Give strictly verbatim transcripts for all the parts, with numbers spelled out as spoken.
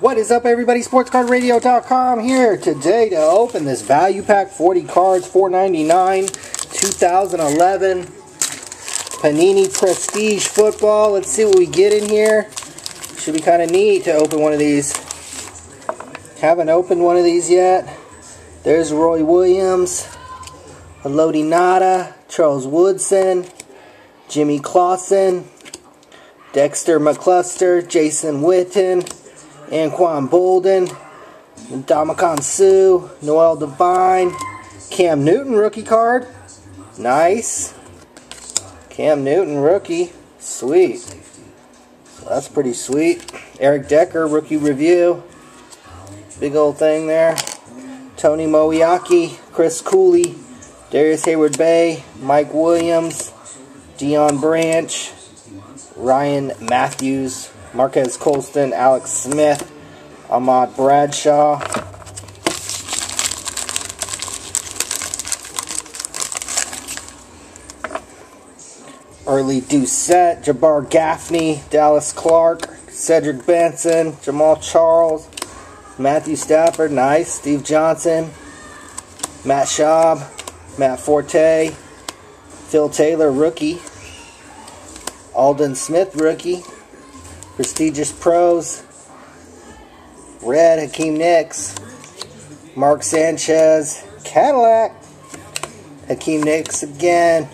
What is up, everybody? Sports Card Radio dot com here today to open this value pack. forty cards, four ninety-nine, two thousand eleven Panini Prestige football. Let's see what we get in here. Should be kind of neat to open one of these. Haven't opened one of these yet. There's Roy Williams, Elodi Nada, Charles Woodson, Jimmy Clausen, Dexter McCluster, Jason Witten, Anquan Bolden, Ndamukong Suh, Noel Devine, Cam Newton rookie card. Nice. Cam Newton rookie. Sweet. So that's pretty sweet. Eric Decker rookie review. Big old thing there. Tony Moiaki, Chris Cooley, Darius Hayward-Bey, Mike Williams, Deion Branch, Ryan Matthews, Marquez Colston, Alex Smith, Ahmad Bradshaw. Early Doucette, Jabbar Gaffney, Dallas Clark, Cedric Benson, Jamal Charles, Matthew Stafford, nice, Steve Johnson, Matt Schaub, Matt Forte, Phil Taylor, rookie, Alden Smith, rookie, Prestigious Pros, Red, Hakeem Nicks, Mark Sanchez, Cadillac, Hakeem Nicks again,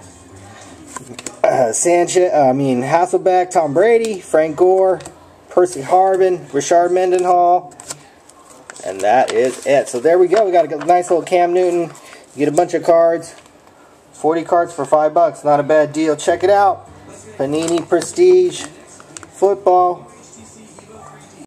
uh, Sanchez, I mean Hasselbeck, Tom Brady, Frank Gore, Percy Harvin, Richard Mendenhall, and that is it. So there we go. We got a nice little Cam Newton. You get a bunch of cards, forty cards for five bucks. Not a bad deal. Check it out. Panini Prestige football.